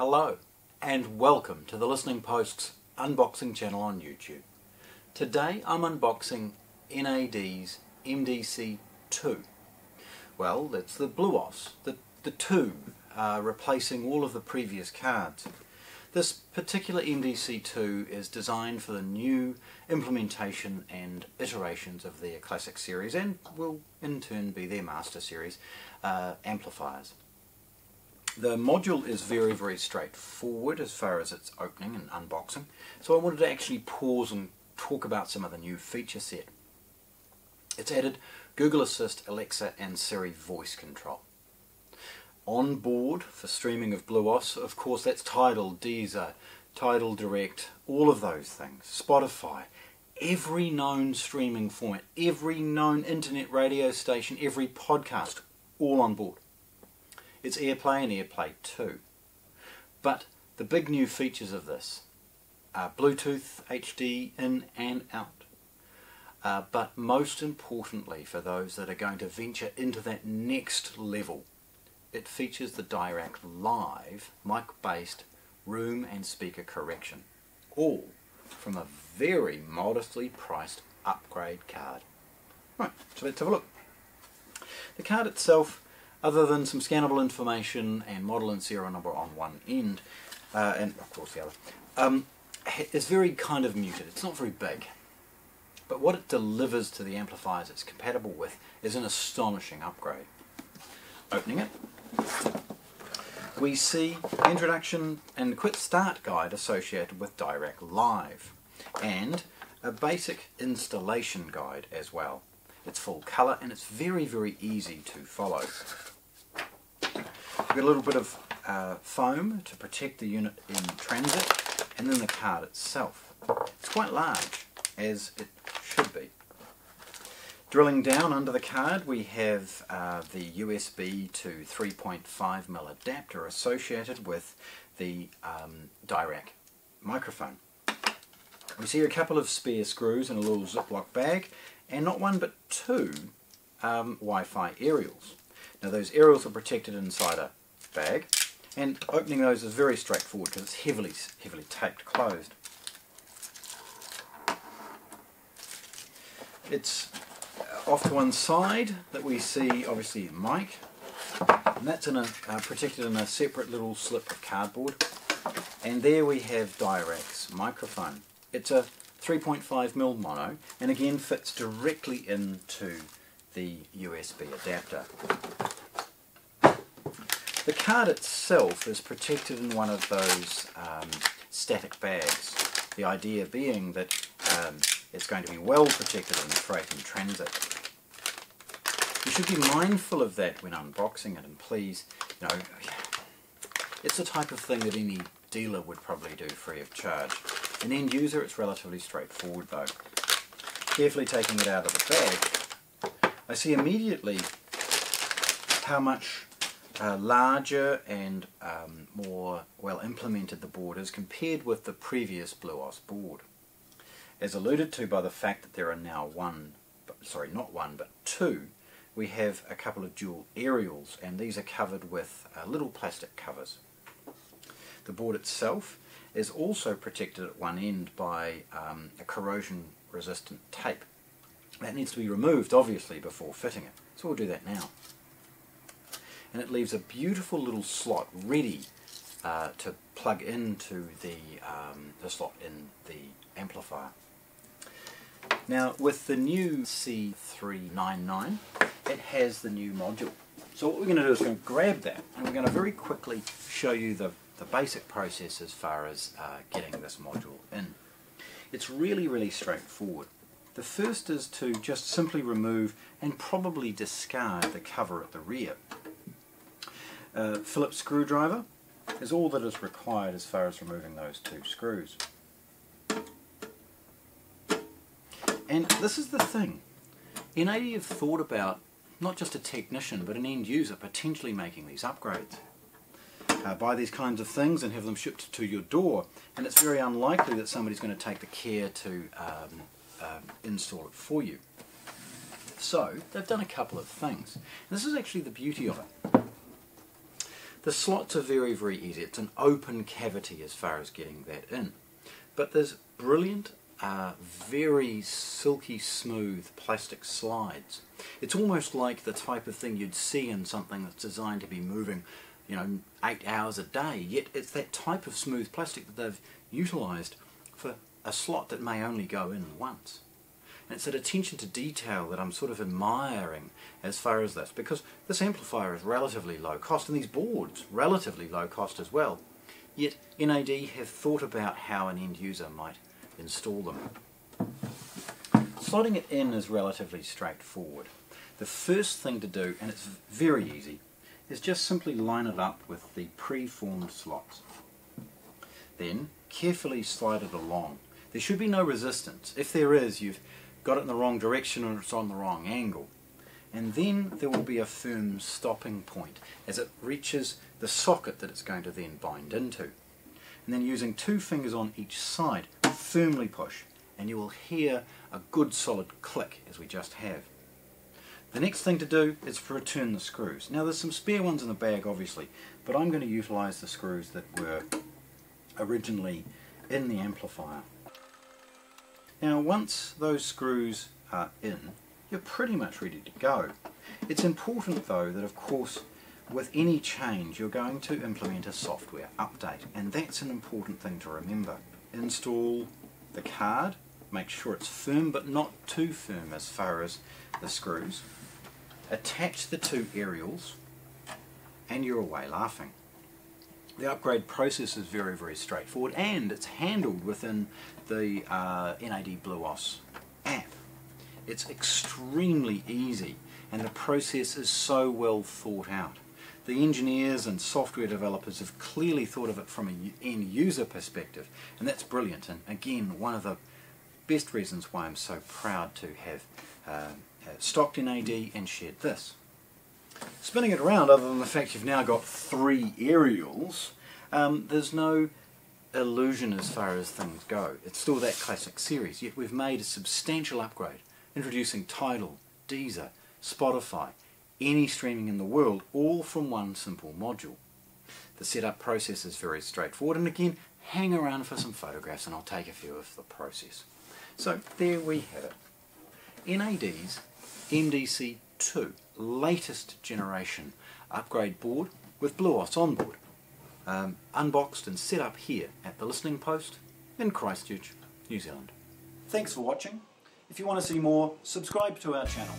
Hello and welcome to The Listening Post's unboxing channel on YouTube. Today I'm unboxing NAD's MDC2. Well, that's the BluOS, the 2, replacing all of the previous cards. This particular MDC2 is designed for the new implementation and iterations of their classic series and will in turn be their master series amplifiers. The module is very, very straightforward as far as its opening and unboxing, so I wanted to actually pause and talk about some of the new feature set. It's added Google Assistant, Alexa and Siri voice control. On board for streaming of BluOS, of course, that's Tidal, Deezer, Tidal Direct, all of those things, Spotify, every known streaming format, every known internet radio station, every podcast, all on board. It's AirPlay and AirPlay 2. But the big new features of this are Bluetooth, HD, in and out. But most importantly for those that are going to venture into that next level, it features the Dirac Live mic-based room and speaker correction, all from a very modestly priced upgrade card. Right, so let's have a look. The card itself, other than some scannable information and model and serial number on one end, and of course the other, is very kind of muted. It's not very big. But what it delivers to the amplifiers it's compatible with is an astonishing upgrade. Opening it, we see the introduction and quick start guide associated with Dirac Live and a basic installation guide as well. It's full colour and it's very, very easy to follow. We've got a little bit of foam to protect the unit in transit, and then the card itself. It's quite large, as it should be. Drilling down under the card, we have the USB to 3.5mm adapter associated with the Dirac microphone. We see a couple of spare screws in a little Ziploc bag, and not one but two Wi-Fi aerials. Now those aerials are protected inside a bag, and opening those is very straightforward because it's heavily taped closed. It's off to one side that we see obviously the mic, and that's in a, protected in a separate little slip of cardboard, and there we have Dirac's microphone. It's a 3.5mm mono, and again fits directly into the USB adapter. The card itself is protected in one of those static bags, the idea being that it's going to be well protected in freight and transit. You should be mindful of that when unboxing it, and please, you know, it's the type of thing that any dealer would probably do free of charge. An end user, it's relatively straightforward though. Carefully taking it out of the bag, I see immediately how much larger and more well implemented the board is compared with the previous BluOS board. As alluded to by the fact that there are now not one but two, we have a couple of dual aerials, and these are covered with little plastic covers. The board itself is also protected at one end by a corrosion resistant tape. That needs to be removed obviously before fitting it, so we'll do that now. And it leaves a beautiful little slot ready to plug into the slot in the amplifier. Now with the new C399, it has the new module. So what we're going to do is we're going to grab that, and we're going to very quickly show you the basic process as far as getting this module in. It's really, really straightforward. The first is to just simply remove and probably discard the cover at the rear. Phillips screwdriver is all that is required as far as removing those two screws. And this is the thing. NAD have thought about not just a technician but an end user potentially making these upgrades. Buy these kinds of things and have them shipped to your door, and it's very unlikely that somebody's going to take the care to install it for you. So they've done a couple of things. This is actually the beauty of it. The slots are very, very easy. It's an open cavity as far as getting that in. But there's brilliant, very silky smooth plastic slides. It's almost like the type of thing you'd see in something that's designed to be moving, you know, 8 hours a day, yet it's that type of smooth plastic that they've utilised for a slot that may only go in once. And it's that attention to detail that I'm sort of admiring as far as this, because this amplifier is relatively low cost, and these boards, relatively low cost as well, yet NAD have thought about how an end user might install them. Slotting it in is relatively straightforward. The first thing to do, and it's very easy, is just simply line it up with the pre-formed slots. Then carefully slide it along. There should be no resistance. If there is, you've got it in the wrong direction or it's on the wrong angle. And then there will be a firm stopping point as it reaches the socket that it's going to then bind into. And then using two fingers on each side, firmly push, and you will hear a good solid click as we just have. The next thing to do is to return the screws. Now there's some spare ones in the bag obviously, but I'm going to utilise the screws that were originally in the amplifier. Now once those screws are in, you're pretty much ready to go. It's important though that of course with any change you're going to implement a software update, and that's an important thing to remember. Install the card, make sure it's firm but not too firm as far as the screws, attach the two aerials, and you're away laughing. The upgrade process is very, very straightforward, and it's handled within the NAD BluOS app. It's extremely easy, and the process is so well thought out. The engineers and software developers have clearly thought of it from an end user perspective, and that's brilliant, and again one of the best reasons why I'm so proud to have stocked NAD and shared this. Spinning it around, other than the fact you've now got three aerials, there's no illusion as far as things go. It's still that classic series, yet we've made a substantial upgrade, introducing Tidal, Deezer, Spotify, any streaming in the world, all from one simple module. The setup process is very straightforward, and again, hang around for some photographs and I'll take a few of the process. So there we have it. NAD's MDC2 latest generation upgrade board with BluOS on board, unboxed and set up here at The Listening Post in Christchurch, New Zealand. Thanks for watching. If you want to see more, subscribe to our channel.